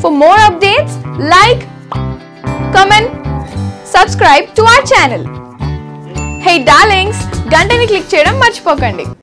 For more updates, like, comment, subscribe to our channel. Hey darlings, గంటని click చేయడం మర్చిపోకండి.